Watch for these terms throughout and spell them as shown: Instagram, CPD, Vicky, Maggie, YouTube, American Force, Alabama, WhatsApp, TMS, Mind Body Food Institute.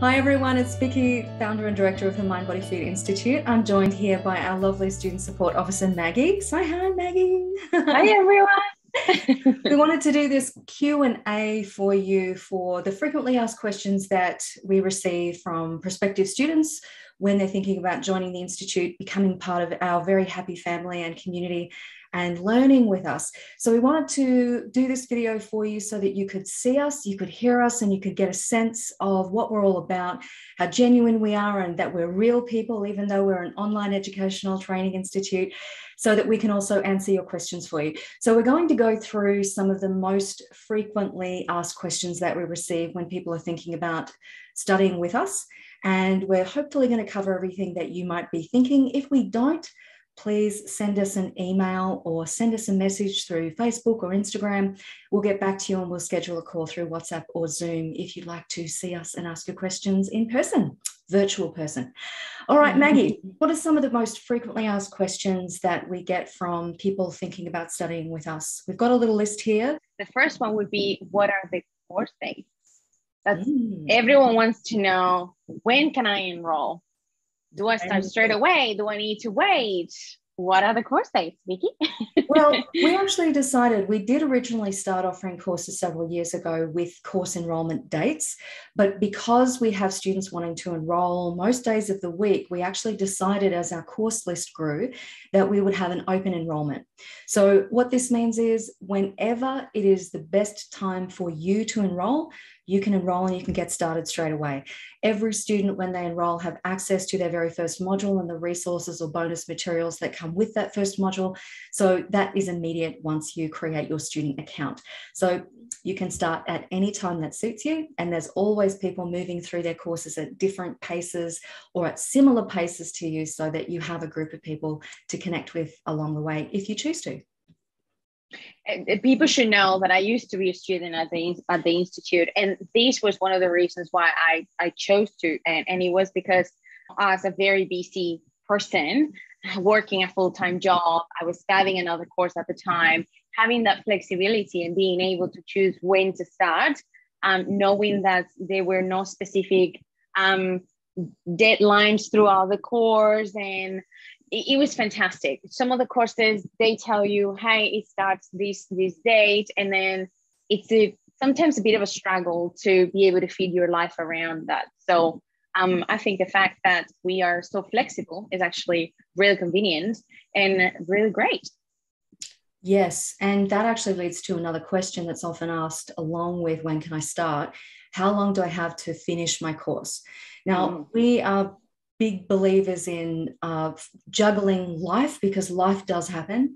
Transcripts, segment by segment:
Hi everyone, it's Vicky, founder and director of the Mind Body Food Institute. I'm joined here by our lovely student support officer, Maggie. Say hi, Maggie. Hi everyone. We wanted to do this Q&A for you for the frequently asked questions that we receive from prospective students when they're thinking about joining the Institute, becoming part of our very happy family and community and learning with us. So we wanted to do this video for you so that you could see us, you could hear us, and you could get a sense of what we're all about, how genuine we are, and that we're real people, even though we're an online educational training institute, so that we can also answer your questions for you. So we're going to go through some of the most frequently asked questions that we receive when people are thinking about studying with us. And we're hopefully going to cover everything that you might be thinking. If we don't, please send us an email or send us a message through Facebook or Instagram. We'll get back to you and we'll schedule a call through WhatsApp or Zoom if you'd like to see us and ask your questions in person, virtual person. All right, Maggie, what are some of the most frequently asked questions that we get from people thinking about studying with us? We've got a little list here. The first one would be, what are the course dates? Everyone wants to know, when can I enroll? Do I start straight away? Do I need to wait? What are the course dates, Vicky? Well, we actually decided, we did originally start offering courses several years ago with course enrollment dates, but because we have students wanting to enroll most days of the week, we actually decided as our course list grew that we would have an open enrollment. So what this means is whenever it is the best time for you to enroll, you can enroll and you can get started straight away. Every student, when they enroll, have access to their very first module and the resources or bonus materials that come with that first module. So that is immediate once you create your student account. So you can start at any time that suits you. And there's always people moving through their courses at different paces or at similar paces to you, so that you have a group of people to connect with along the way if you choose to. People should know that I used to be a student at the Institute, and this was one of the reasons why I chose to, and it was because as a very busy person working a full-time job, I was studying another course at the time. Having that flexibility and being able to choose when to start, knowing that there were no specific deadlines throughout the course, and it was fantastic. Some of the courses, they tell you, hey, it starts this date, and then it's sometimes a bit of a struggle to be able to fit your life around that. So I think the fact that we are so flexible is actually really convenient and really great. Yes, and that actually leads to another question that's often asked along with when can I start? How long do I have to finish my course? Now, we are big believers in juggling life, because life does happen,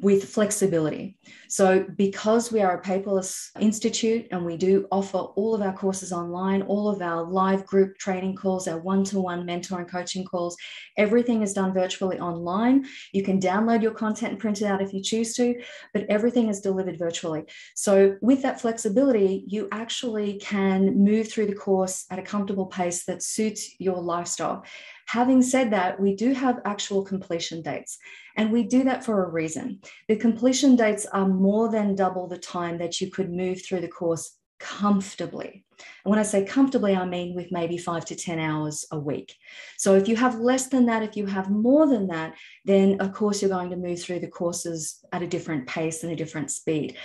with flexibility. So because we are a paperless institute and we do offer all of our courses online, all of our live group training calls, our one-to-one mentor and coaching calls, everything is done virtually online. You can download your content and print it out if you choose to, but everything is delivered virtually. So with that flexibility, you actually can move through the course at a comfortable pace that suits your lifestyle. Having said that, we do have actual completion dates, and we do that for a reason. The completion dates are more than double the time that you could move through the course comfortably. And when I say comfortably, I mean with maybe 5 to 10 hours a week. So if you have less than that, if you have more than that, then of course you're going to move through the courses at a different pace and a different speed.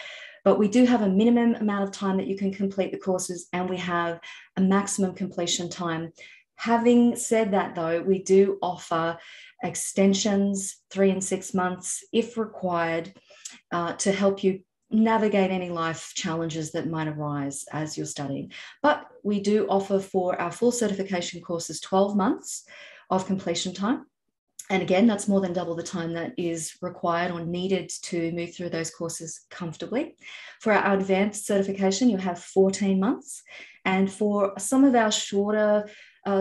But we do have a minimum amount of time that you can complete the courses, and we have a maximum completion time. Having said that, though, we do offer extensions, 3 and 6 months, if required, to help you navigate any life challenges that might arise as you're studying. But we do offer for our full certification courses 12 months of completion time. And again, that's more than double the time that is required or needed to move through those courses comfortably. For our advanced certification, you have 14 months. And for some of our shorter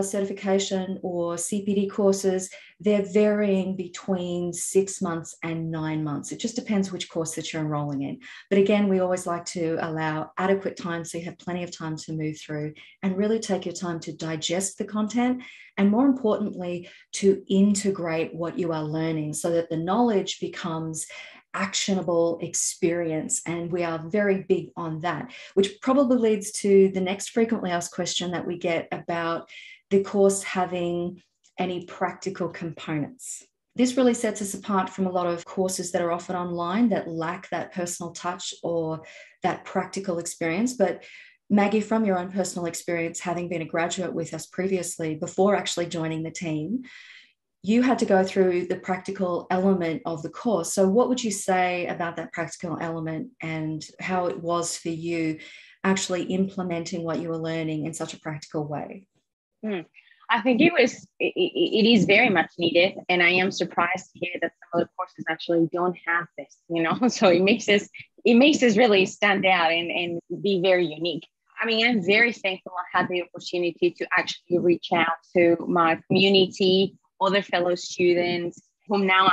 certification or CPD courses, they're varying between 6 months and 9 months. It just depends which course that you're enrolling in. But again, we always like to allow adequate time so you have plenty of time to move through and really take your time to digest the content, and more importantly, to integrate what you are learning so that the knowledge becomes actionable experience. And we are very big on that, which probably leads to the next frequently asked question that we get about the course having any practical components. This really sets us apart from a lot of courses that are offered online that lack that personal touch or that practical experience. But Maggie, from your own personal experience, having been a graduate with us previously, before actually joining the team, you had to go through the practical element of the course. So what would you say about that practical element and how it was for you actually implementing what you were learning in such a practical way? I think it is very much needed, and I am surprised to hear that some of the courses actually don't have this, so it makes us really stand out and be very unique. I mean, I'm very thankful I had the opportunity to actually reach out to my community, other fellow students whom now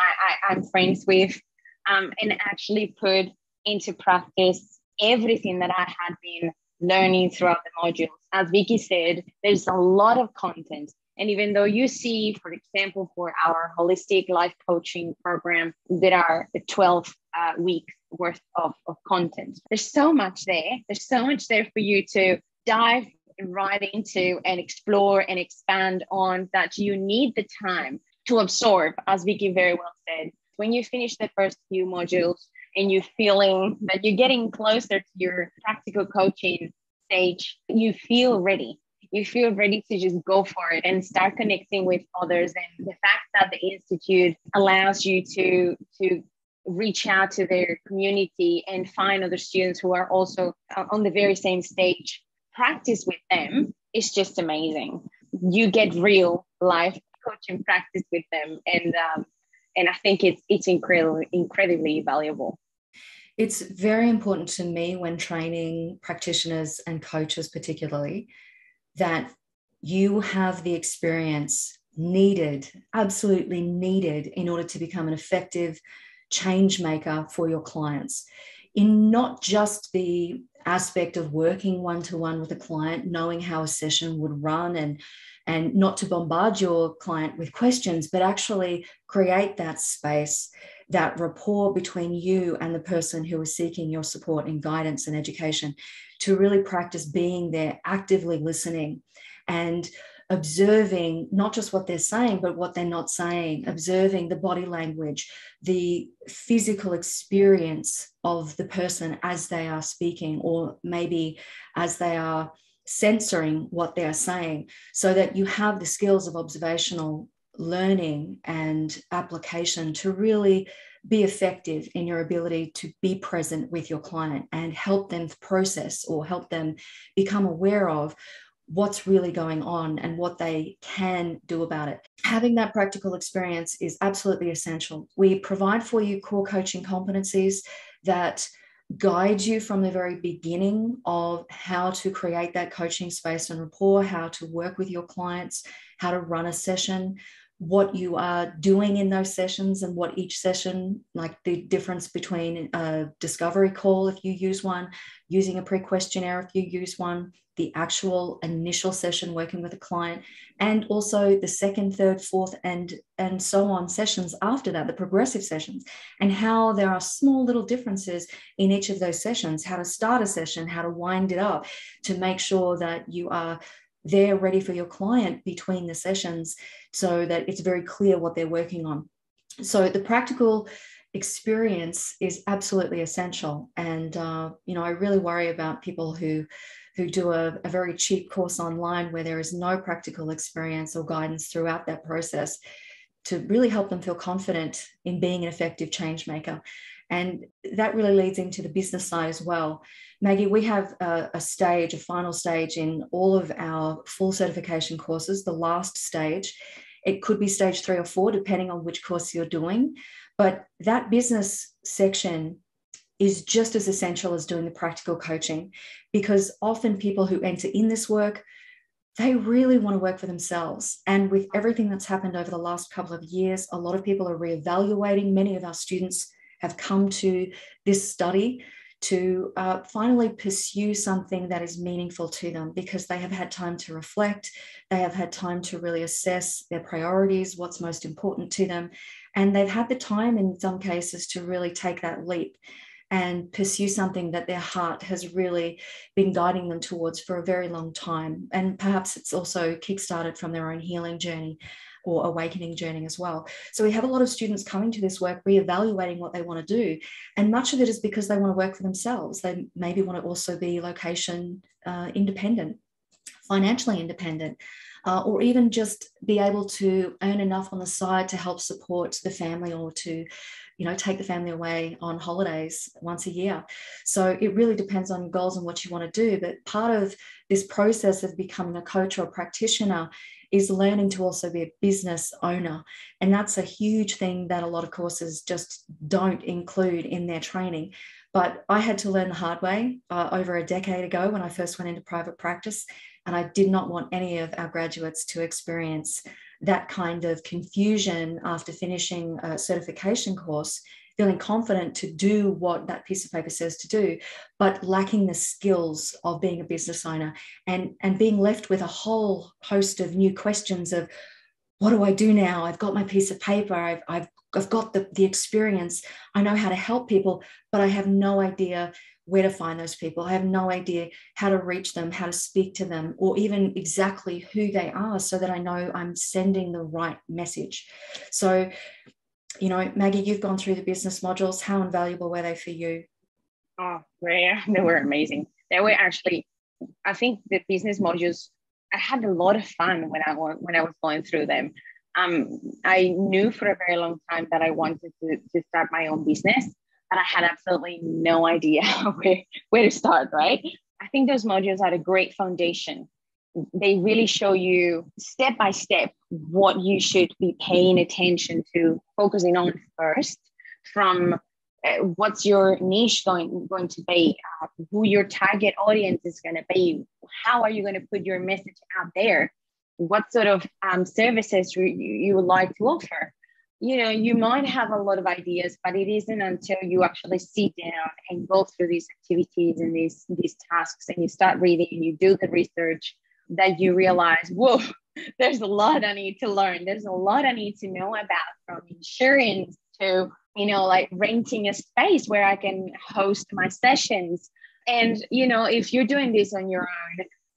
I'm friends with, and actually put into practice everything that I had been learning throughout the modules. As Vicky said, there's a lot of content. And even though you see, for example, for our holistic life coaching program, there are 12 weeks worth of content. There's so much there. There's so much there for you to dive right into and explore and expand on that you need the time to absorb, as Vicky very well said. When you finish the first few modules and you're feeling that you're getting closer to your practical coaching stage, you feel ready. You feel ready to just go for it and start connecting with others. And the fact that the Institute allows you to reach out to their community and find other students who are also on the very same stage, practice with them, is just amazing. You get real life coaching practice with them. And I think it's incredibly valuable. It's very important to me when training practitioners and coaches particularly, that you have the experience needed, absolutely needed, in order to become an effective change maker for your clients. In not just the aspect of working one-to-one with a client, knowing how a session would run and not to bombard your client with questions, but actually create that space, that rapport between you and the person who is seeking your support and guidance and education, to really practice being there, actively listening and observing not just what they're saying, but what they're not saying, observing the body language, the physical experience of the person as they are speaking, or maybe as they are censoring what they are saying, so that you have the skills of observational learning and application to really be effective in your ability to be present with your client and help them process or help them become aware of what's really going on and what they can do about it. Having that practical experience is absolutely essential. We provide for you core coaching competencies that guide you from the very beginning of how to create that coaching space and rapport, how to work with your clients, how to run a session, what you are doing in those sessions and what each session, like the difference between a discovery call if you use one, using a pre-questionnaire if you use one, the actual initial session working with a client, and also the second, third, fourth, and so on sessions after that, the progressive sessions, and how there are small little differences in each of those sessions, how to start a session, how to wind it up, to make sure that you are they're ready for your client between the sessions so that it's very clear what they're working on. So the practical experience is absolutely essential. And, I really worry about people who do a very cheap course online where there is no practical experience or guidance throughout that process to really help them feel confident in being an effective change maker. And that really leads into the business side as well. Maggie, we have a final stage in all of our full certification courses, the last stage. It could be stage 3 or 4, depending on which course you're doing. But that business section is just as essential as doing the practical coaching, because often people who enter in this work, they really want to work for themselves. And with everything that's happened over the last couple of years, a lot of people are reevaluating. Many of our students have come to this study to finally pursue something that is meaningful to them, because they have had time to reflect, they have had time to really assess their priorities, what's most important to them, And they've had the time in some cases to really take that leap and pursue something that their heart has really been guiding them towards for a very long time. And perhaps it's also kickstarted from their own healing journey or awakening journey as well. So we have a lot of students coming to this work, reevaluating what they want to do. And much of it is because they want to work for themselves. They maybe want to also be location independent, financially independent, or even just be able to earn enough on the side to help support the family or to, you know, take the family away on holidays once a year. So it really depends on goals and what you want to do. But part of this process of becoming a coach or a practitioner is learning to also be a business owner. And that's a huge thing that a lot of courses just don't include in their training. But I had to learn the hard way over a decade ago when I first went into private practice. And I did not want any of our graduates to experience that kind of confusion after finishing a certification course, feeling confident to do what that piece of paper says to do, but lacking the skills of being a business owner and being left with a whole host of new questions of, what do I do now? I've got my piece of paper. I've got the experience. I know how to help people, but I have no idea where to find those people. I have no idea how to reach them, how to speak to them, or even exactly who they are so that I know I'm sending the right message. So, you know, Maggie, you've gone through the business modules. How invaluable were they for you? Oh, yeah, they were amazing. They were actually, I think the business modules, I had a lot of fun when I was going through them. I knew for a very long time that I wanted to start my own business. And I had absolutely no idea where to start, right? I think those modules are a great foundation. They really show you step by step what you should be paying attention to, focusing on first, from what's your niche going to be, who your target audience is going to be, how are you going to put your message out there, what sort of services you would like to offer. You know, you might have a lot of ideas, but it isn't until you actually sit down and go through these activities and these tasks and you start reading and you do the research that you realize, whoa, there's a lot I need to learn. There's a lot I need to know about, from insurance to, you know, like renting a space where I can host my sessions. And, you know, if you're doing this on your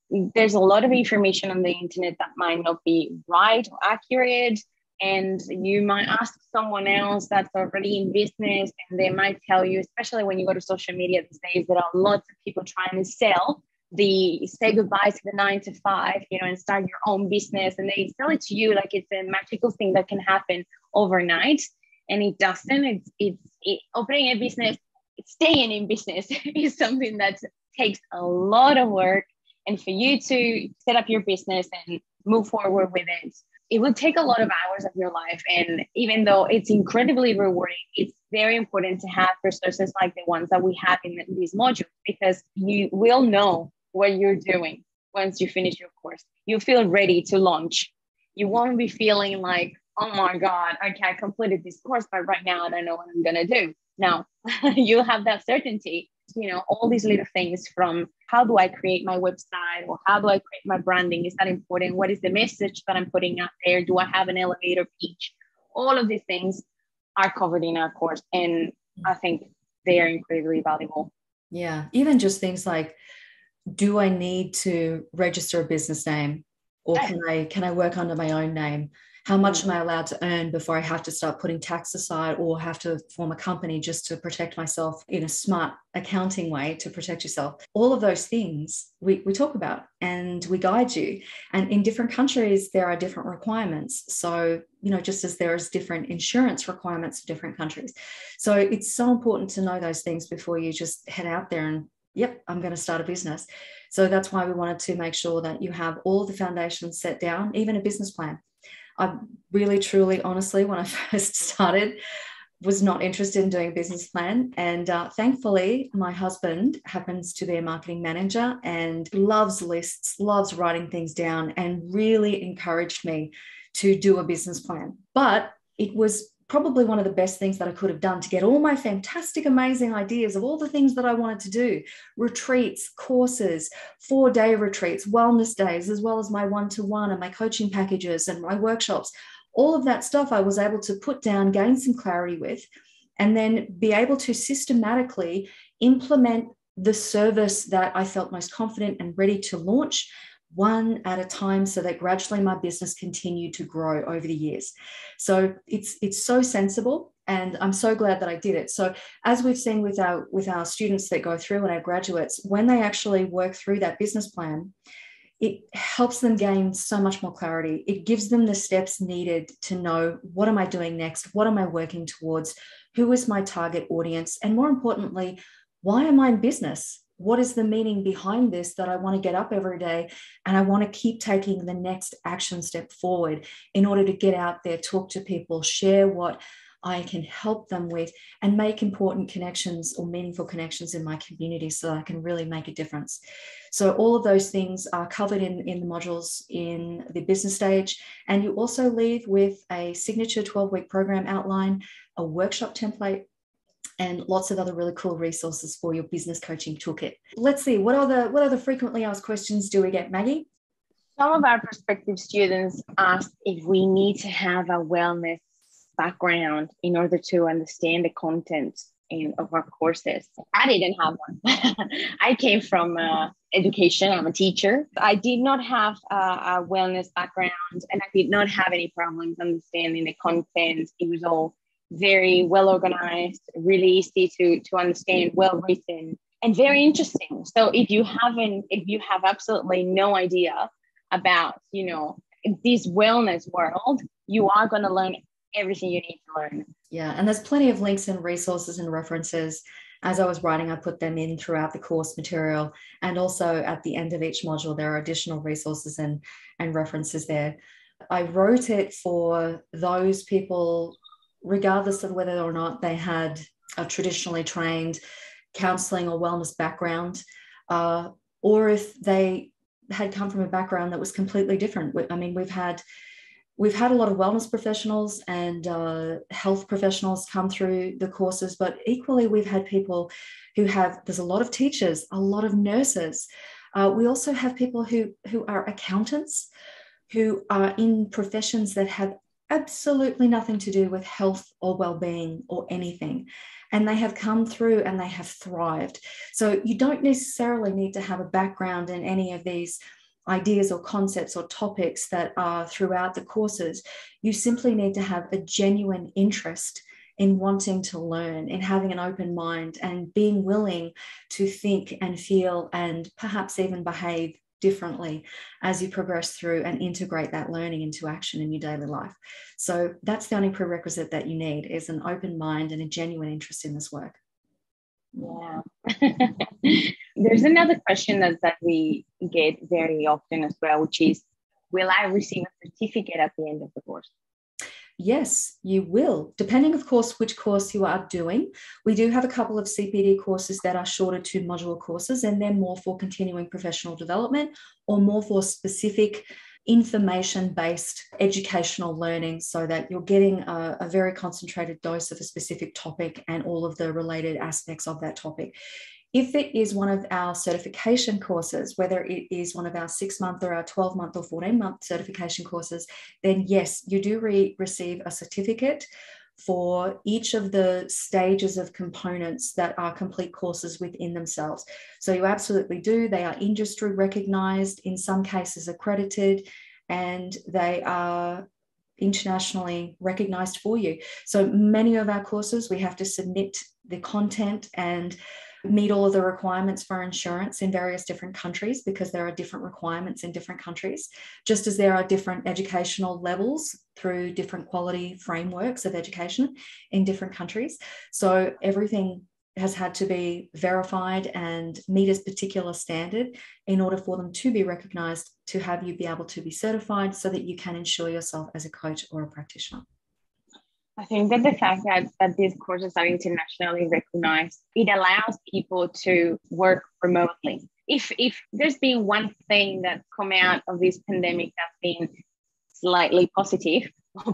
own, there's a lot of information on the internet that might not be right or accurate. And you might ask someone else that's already in business and they might tell you, especially when you go to social media these days, there are lots of people trying to say goodbye to the 9-to-5, you know, and start your own business. And they sell it to you like it's a magical thing that can happen overnight. And it doesn't. Opening a business, staying in business is something that takes a lot of work. And for you to set up your business and move forward with it, it will take a lot of hours of your life. And even though it's incredibly rewarding, it's very important to have resources like the ones that we have in these modules, because you will know what you're doing once you finish your course. You'll feel ready to launch. You won't be feeling like, oh my God, okay, I completed this course, but right now I don't know what I'm going to do. Now, you'll have that certainty. You know, all these little things, from how do I create my website, or how do I create my branding? Is that important? What is the message that I'm putting out there? Do I have an elevator pitch? All of these things are covered in our course. And I think they are incredibly valuable. Yeah. Even just things like, do I need to register a business name, or can I work under my own name? How much am I allowed to earn before I have to start putting tax aside or have to form a company just to protect myself in a smart accounting way to protect yourself? All of those things we talk about and we guide you. And in different countries, there are different requirements. So, you know, just as there is different insurance requirements for different countries. So it's so important to know those things before you just head out there and, yep, I'm going to start a business. So that's why we wanted to make sure that you have all the foundations set down, even a business plan. I really, truly, honestly, when I first started, was not interested in doing a business plan. And thankfully, my husband happens to be a marketing manager and loves lists, loves writing things down, and really encouraged me to do a business plan. But it was probably one of the best things that I could have done to get all my fantastic, amazing ideas of all the things that I wanted to do. Retreats, courses, 4-day retreats, wellness days, as well as my one-to-one and my coaching packages and my workshops. all of that stuff I was able to put down, gain some clarity with, and then be able to systematically implement the service that I felt most confident and ready to launch, one at a time, so that gradually my business continued to grow over the years. So it's so sensible, and I'm so glad that I did it. So as we've seen with our students that go through and our graduates, when they actually work through that business plan, it helps them gain so much more clarity. It gives them the steps needed to know, what am I doing next? What am I working towards? Who is my target audience? And more importantly, why am I in business? What is the meaning behind this, that I want to get up every day and I want to keep taking the next action step forward in order to get out there, talk to people, share what I can help them with, and make important connections or meaningful connections in my community so that I can really make a difference. So all of those things are covered in the modules in the business stage. And you also leave with a signature 12-week program outline, a workshop template, and lots of other really cool resources for your business coaching toolkit. Let's see, what other frequently asked questions do we get, Maggie? Some of our prospective students asked if we need to have a wellness background in order to understand the content of our courses. I didn't have one. I came from education. I'm a teacher. I did not have a wellness background, and I did not have any problems understanding the content. It was all very well organized, really easy to understand, well written, and very interesting. So if you have absolutely no idea about, you know, this wellness world, you are going to learn everything you need to learn. Yeah, and there's plenty of links and resources and references. As I was writing, I put them in throughout the course material, and also at the end of each module, there are additional resources and references there. I wrote it for those people, regardless of whether or not they had a traditionally trained counseling or wellness background, or if they had come from a background that was completely different. I mean, we've had a lot of wellness professionals and health professionals come through the courses, but equally we've had people there's a lot of teachers, a lot of nurses. We also have people who are accountants, who are in professions that have absolutely nothing to do with health or well-being or anything, and they have come through and they have thrived. So you don't necessarily need to have a background in any of these ideas or concepts or topics that are throughout the courses. You simply need to have a genuine interest in wanting to learn, in having an open mind, and being willing to think and feel and perhaps even behave differently as you progress through and integrate that learning into action in your daily life. So that's the only prerequisite that you need, is an open mind and a genuine interest in this work. Yeah. There's another question that we get very often as well, which is, will I receive a certificate at the end of the course? Yes, you will, depending, of course, which course you are doing. We do have a couple of CPD courses that are shorter 2-module courses, and they're more for continuing professional development or more for specific information-based educational learning, so that you're getting a very concentrated dose of a specific topic and all of the related aspects of that topic. If it is one of our certification courses, whether it is one of our 6-month or our 12-month or 14-month certification courses, then yes, you do receive a certificate for each of the stages of components that are complete courses within themselves. So you absolutely do. They are industry recognized, in some cases accredited, and they are internationally recognized for you. So many of our courses, we have to submit the content and meet all of the requirements for insurance in various different countries, because there are different requirements in different countries, just as there are different educational levels through different quality frameworks of education in different countries. So everything has had to be verified and meet a particular standard in order for them to be recognized, to have you be able to be certified, so that you can ensure yourself as a coach or a practitioner. I think that the fact that these courses are internationally recognized, it allows people to work remotely. If there's been one thing that's come out of this pandemic that's been slightly positive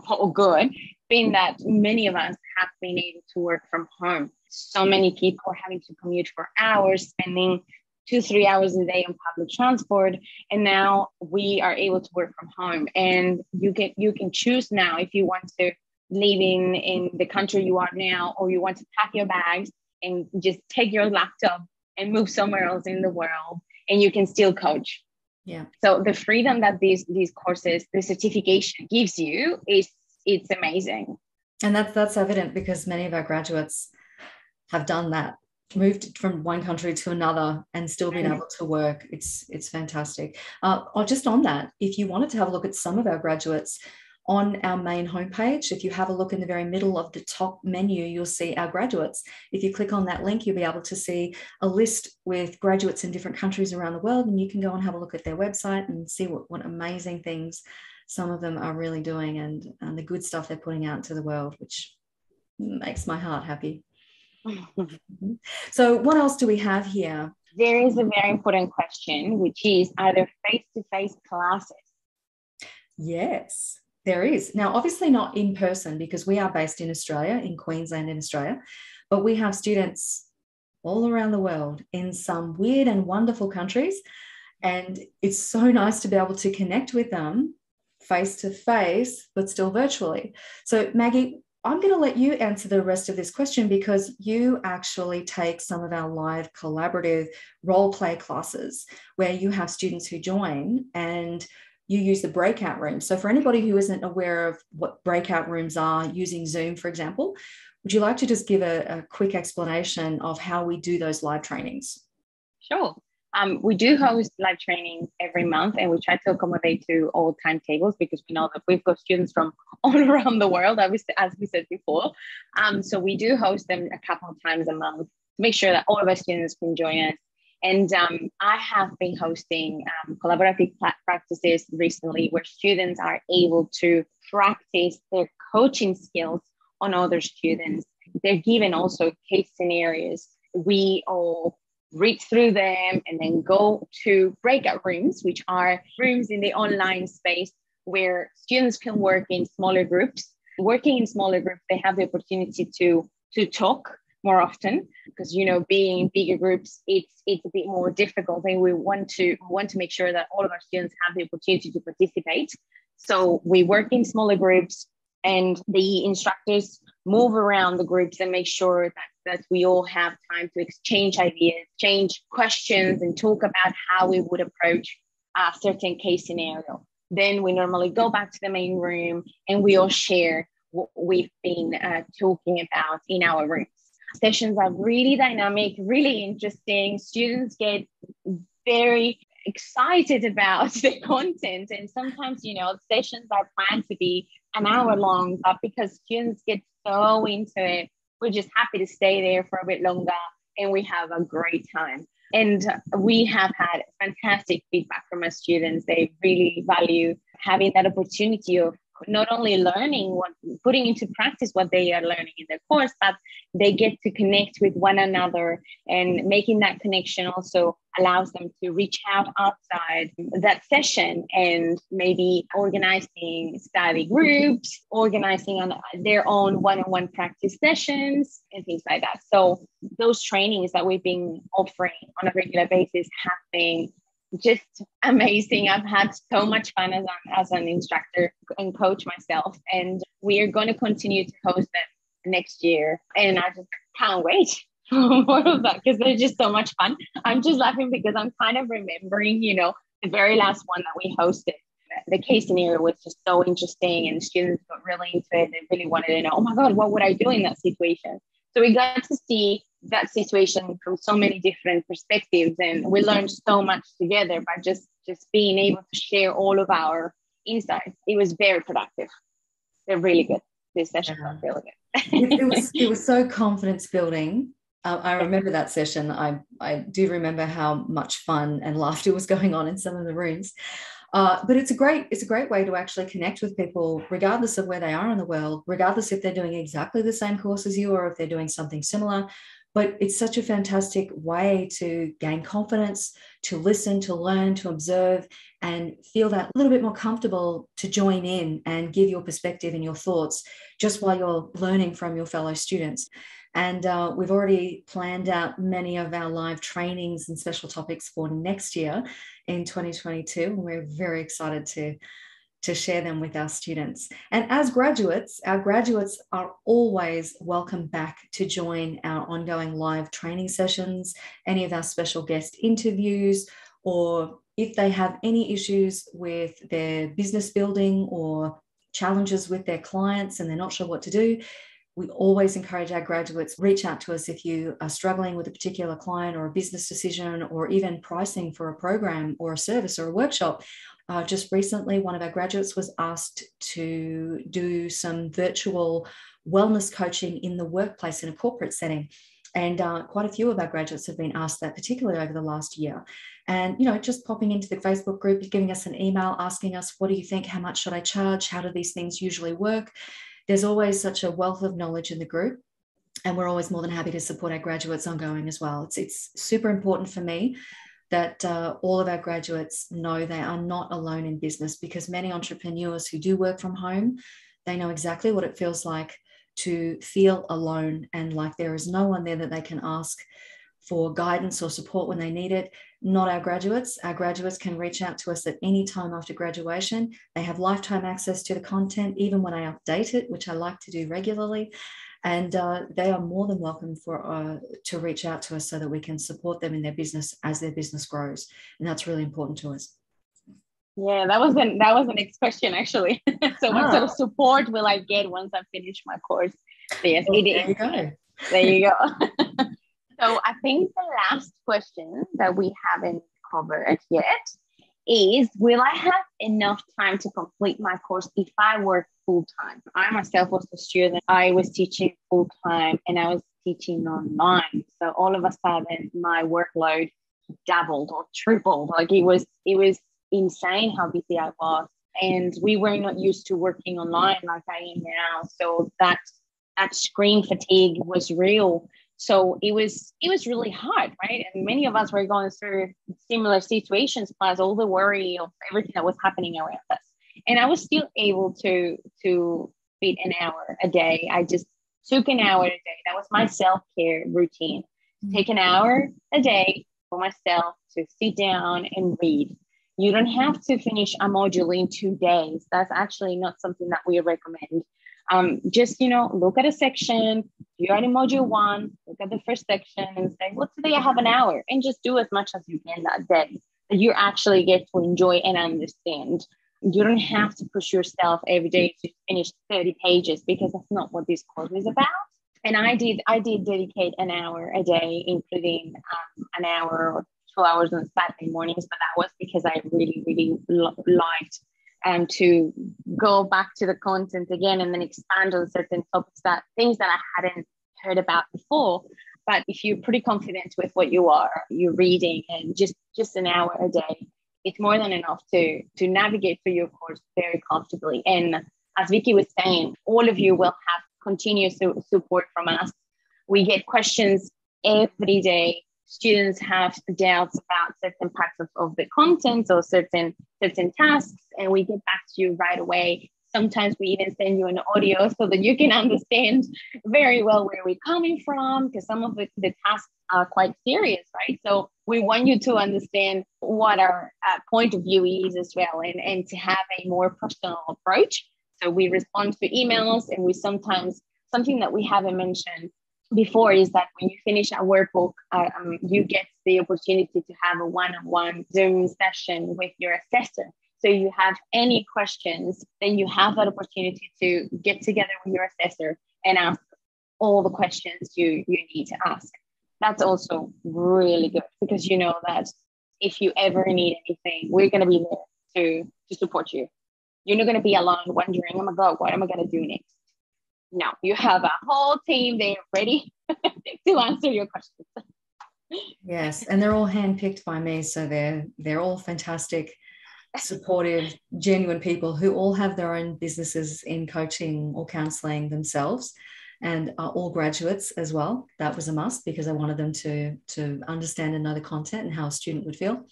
or good, been that many of us have been able to work from home. So many people are having to commute for hours, spending 2-3 hours a day on public transport, and now we are able to work from home. And you can choose now if you want to live in the country you are now, or you want to pack your bags and just take your laptop and move somewhere else in the world, and you can still coach. Yeah. So the freedom that these courses, the certification gives you it's amazing. And that's evident because many of our graduates have done that, moved from one country to another and still been able to work. It's fantastic. Just on that, if you wanted to have a look at some of our graduates on our main homepage, if you have a look in the very middle of the top menu, you'll see our graduates. If you click on that link, you'll be able to see a list with graduates in different countries around the world, and you can go and have a look at their website and see what amazing things some of them are really doing, and the good stuff they're putting out into the world, which makes my heart happy. So what else do we have here? There is a very important question, which is, are there face-to-face classes? Yes, there is. Now, obviously not in person because we are based in Australia, in Queensland in Australia, but we have students all around the world in some weird and wonderful countries. And it's so nice to be able to connect with them face-to-face, but still virtually. So Maggie, I'm going to let you answer the rest of this question because you actually take some of our live collaborative role play classes where you have students who join and you use the breakout rooms. So for anybody who isn't aware of what breakout rooms are using Zoom, for example, would you like to just give a quick explanation of how we do those live trainings? Sure. We do host live trainings every month, and we try to accommodate to all timetables because we know that we've got students from all around the world, as we said before. So we do host them a couple of times a month to make sure that all of our students can join us. And I have been hosting collaborative practices recently where students are able to practice their coaching skills on other students. They're given also case scenarios. We all read through them and then go to breakout rooms, which are rooms in the online space where students can work in smaller groups. Working in smaller groups, they have the opportunity to talk more often because, you know, being in bigger groups, it's a bit more difficult, and we want to make sure that all of our students have the opportunity to participate. So we work in smaller groups and the instructors move around the groups and make sure that we all have time to exchange ideas, exchange questions, and talk about how we would approach a certain case scenario. Then we normally go back to the main room and we all share what we've been talking about in our rooms. Sessions are really dynamic, really interesting. Students get very excited about the content, and sometimes, you know, sessions are planned to be an hour long, but because students get so into it, we're just happy to stay there for a bit longer and we have a great time. And we have had fantastic feedback from our students. They really value having that opportunity of not only learning, putting into practice what they are learning in their course, but they get to connect with one another, and making that connection also allows them to reach out outside that session and maybe organizing study groups, organizing their own one-on-one practice sessions and things like that. So those trainings that we've been offering on a regular basis have been just amazing. I've had so much fun as an instructor and coach myself, and we are going to continue to host them next year. And I just can't wait for more of that because they're just so much fun. I'm just laughing because I'm kind of remembering, you know, the very last one that we hosted. The case scenario was just so interesting, and students got really into it. They really wanted to know, oh my God, what would I do in that situation? So we got to see that situation from so many different perspectives, and we learned so much together by just being able to share all of our insights. It was very productive. They're really good. This session was really good. it was so confidence building. I remember that session. I do remember how much fun and laughter was going on in some of the rooms. But it's a great way to actually connect with people, regardless of where they are in the world, regardless if they're doing exactly the same course as you or if they're doing something similar. But it's such a fantastic way to gain confidence, to listen, to learn, to observe, and feel that little bit more comfortable to join in and give your perspective and your thoughts just while you're learning from your fellow students. And we've already planned out many of our live trainings and special topics for next year in 2022. And we're very excited to share them with our students. And as graduates, our graduates are always welcome back to join our ongoing live training sessions, any of our special guest interviews, or if they have any issues with their business building or challenges with their clients and they're not sure what to do, we always encourage our graduates, reach out to us if you are struggling with a particular client or a business decision or even pricing for a program or a service or a workshop. Just recently, one of our graduates was asked to do some virtual wellness coaching in the workplace in a corporate setting. And quite a few of our graduates have been asked that, particularly over the last year. And, you know, just popping into the Facebook group, giving us an email, asking us, what do you think? How much should I charge? How do these things usually work? There's always such a wealth of knowledge in the group, and we're always more than happy to support our graduates ongoing as well. It's super important for me that all of our graduates know they are not alone in business, because many entrepreneurs who do work from home, they know exactly what it feels like to feel alone and like there is no one there that they can ask for guidance or support when they need it. Not our graduates. Our graduates can reach out to us at any time after graduation. They have lifetime access to the content, even when I update it, which I like to do regularly. And they are more than welcome to reach out to us so that we can support them in their business as their business grows. And that's really important to us. Yeah, that was the next question, actually. So what sort of support will I get once I finish my course? So yes, well, there you go. So I think the last question that we haven't covered yet is, will I have enough time to complete my course if I work full-time? I myself was a student. I was teaching full-time and I was teaching online. So all of a sudden my workload doubled or tripled. Like it was insane how busy I was. And we were not used to working online like I am now. So that screen fatigue was real. So it was really hard, right? And many of us were going through similar situations, plus all the worry of everything that was happening around us. And I was still able to fit an hour a day. I just took an hour a day. That was my self-care routine. Take an hour a day for myself to sit down and read. You don't have to finish a module in 2 days. That's actually not something that we recommend. Just, look at a section. You're in module one, look at the first section and say, well, today I have an hour, and just do as much as you can that day that you actually get to enjoy and understand. You don't have to push yourself every day to finish 30 pages, because that's not what this course is about. And I did dedicate an hour a day, including an hour or 2 hours on Saturday mornings, but that was because I really, really liked to go back to the content again and then expand on certain topics, things that I hadn't heard about before. But if you're pretty confident with what you're reading, and just an hour a day, it's more than enough to navigate through your course very comfortably. And as Vicky was saying, all of you will have continuous support from us. We get questions every day. Students have doubts about certain parts of the content or certain tasks, and we get back to you right away. Sometimes we even send you an audio so that you can understand very well where we're coming from, because some of the tasks are quite serious, right? So we want you to understand what our point of view is as well, and to have a more personal approach. So we respond to emails, and we sometimes, something that we haven't mentioned before is that when you finish a workbook, you get the opportunity to have a one-on-one Zoom session with your assessor. So if you have any questions, then you have that opportunity to get together with your assessor and ask all the questions you need to ask. That's also really good, because you know that if you ever need anything, we're going to be there to support you. You're not going to be alone wondering, oh my God, what am I going to do next? No, you have a whole team. They're ready to answer your questions. Yes, and they're all handpicked by me, so they're all fantastic, supportive, genuine people who all have their own businesses in coaching or counselling themselves, and are all graduates as well. That was a must, because I wanted them to understand and know the content and how a student would feel.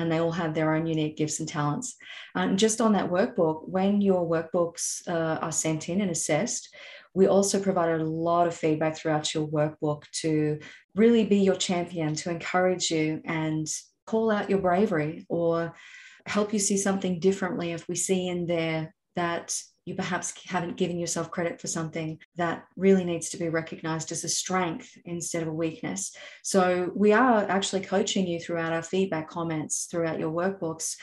And they all have their own unique gifts and talents. Just on that workbook, when your workbooks are sent in and assessed, We also provided a lot of feedback throughout your workbook to really be your champion, to encourage you and call out your bravery or help you see something differently if we see in there that you perhaps haven't given yourself credit for something that really needs to be recognized as a strength instead of a weakness. So we are actually coaching you throughout our feedback comments, throughout your workbooks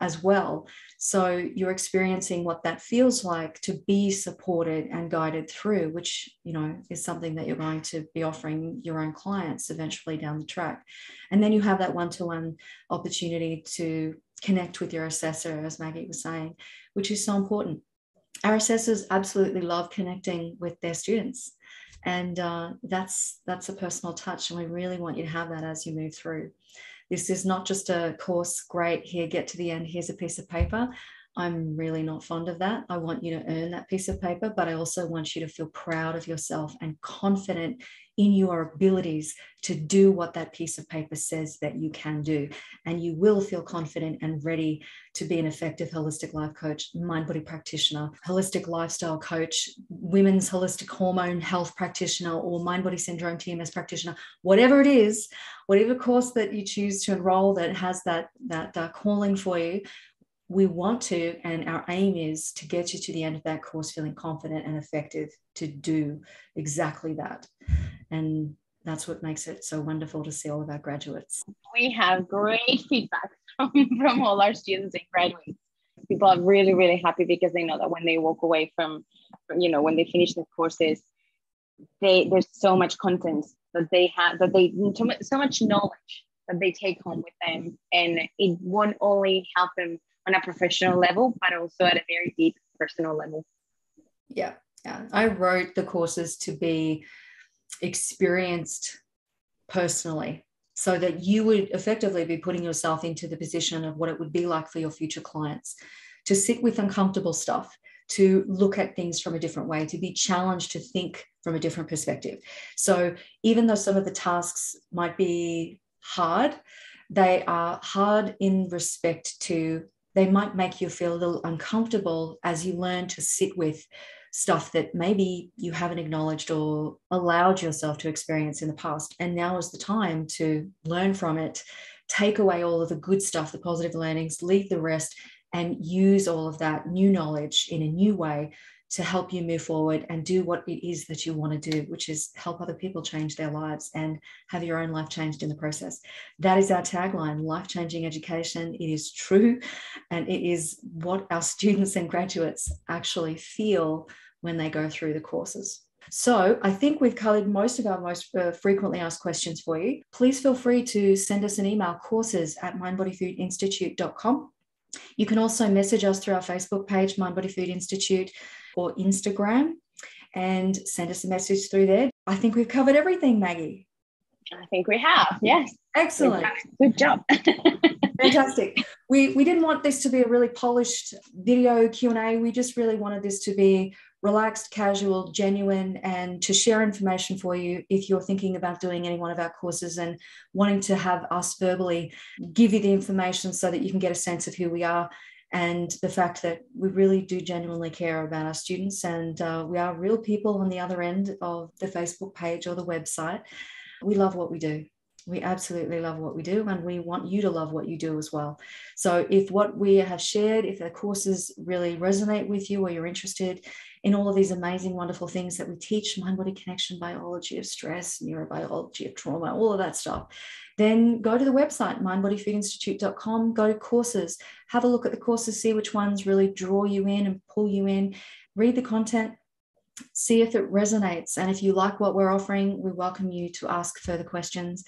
as well. So you're experiencing what that feels like to be supported and guided through, which, you know, is something that you're going to be offering your own clients eventually down the track. And then you have that one-to-one opportunity to connect with your assessor, as Maggie was saying, which is so important. Our assessors absolutely love connecting with their students, and that's a personal touch, and we really want you to have that as you move through. This is not just a course, great, here, get to the end, here's a piece of paper. I'm really not fond of that. I want you to earn that piece of paper, but I also want you to feel proud of yourself and confident in your abilities to do what that piece of paper says that you can do. And you will feel confident and ready to be an effective holistic life coach, mind-body practitioner, holistic lifestyle coach, women's holistic hormone health practitioner, or mind-body syndrome TMS practitioner, whatever it is, whatever course that you choose to enroll that has that calling for you. We want to, and our aim is to get you to the end of that course feeling confident and effective to do exactly that. And that's what makes it so wonderful to see all of our graduates. We have great feedback from all our students and graduates. People are really, really happy because they know that when they walk away from when they finish the courses, there's so much content that they have, so much knowledge that they take home with them. And it won't only help them on a professional level, but also at a very deep personal level. Yeah. I wrote the courses to be experienced personally so that you would effectively be putting yourself into the position of what it would be like for your future clients to sit with uncomfortable stuff, to look at things from a different way, to be challenged to think from a different perspective. So even though some of the tasks might be hard, they are hard in respect to they might make you feel a little uncomfortable as you learn to sit with stuff that maybe you haven't acknowledged or allowed yourself to experience in the past. And now is the time to learn from it, take away all of the good stuff, the positive learnings, leave the rest, and use all of that new knowledge in a new way to help you move forward and do what it is that you want to do, which is help other people change their lives and have your own life changed in the process. That is our tagline, life-changing education. It is true, and it is what our students and graduates actually feel when they go through the courses. So I think we've covered most of our most frequently asked questions for you. Please feel free to send us an email, courses@mindbodyfoodinstitute.com. You can also message us through our Facebook page, Mind Body Food Institute, or Instagram, and send us a message through there. I think we've covered everything, Maggie. I think we have, yes. Excellent. Good job. Fantastic. We didn't want this to be a really polished video Q&A. We just really wanted this to be relaxed, casual, genuine, and to share information for you if you're thinking about doing any one of our courses and wanting to have us verbally give you the information so that you can get a sense of who we are and the fact that we really do genuinely care about our students, and we are real people on the other end of the Facebook page or the website. We love what we do. We absolutely love what we do, and we want you to love what you do as well. So if what we have shared, if the courses really resonate with you, or you're interested in all of these amazing, wonderful things that we teach, mind-body connection, biology of stress, neurobiology of trauma, all of that stuff, then go to the website, mindbodyfoodinstitute.com, go to courses, have a look at the courses, see which ones really draw you in and pull you in, read the content, see if it resonates. And if you like what we're offering, we welcome you to ask further questions,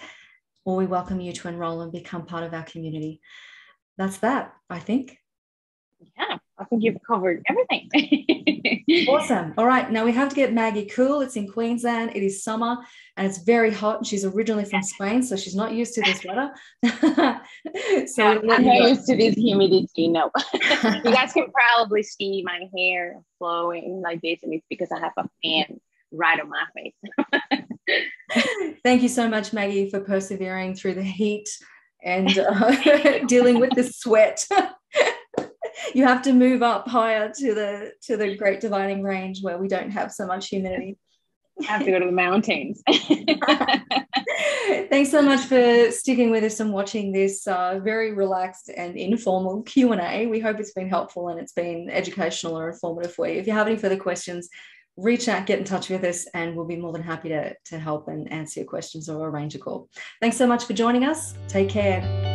or we welcome you to enroll and become part of our community. That's that, I think. Yeah, I think you've covered everything. Awesome. All right, now we have to get Maggie cool. It's in Queensland. It is summer, and it's very hot. She's originally from Spain, so she's not used to this weather. So I'm not used to this humidity, no. You guys can probably see my hair flowing like this, and it's because I have a fan right on my face. Thank you so much, Maggie, for persevering through the heat and dealing with the sweat. You have to move up higher to the Great Dividing Range where we don't have so much humidity. I have to go to the mountains. Thanks so much for sticking with us and watching this very relaxed and informal Q&A. We hope it's been helpful and it's been educational or informative for you. If you have any further questions, reach out, get in touch with us, and we'll be more than happy to help and answer your questions or arrange a call. Thanks so much for joining us. Take care.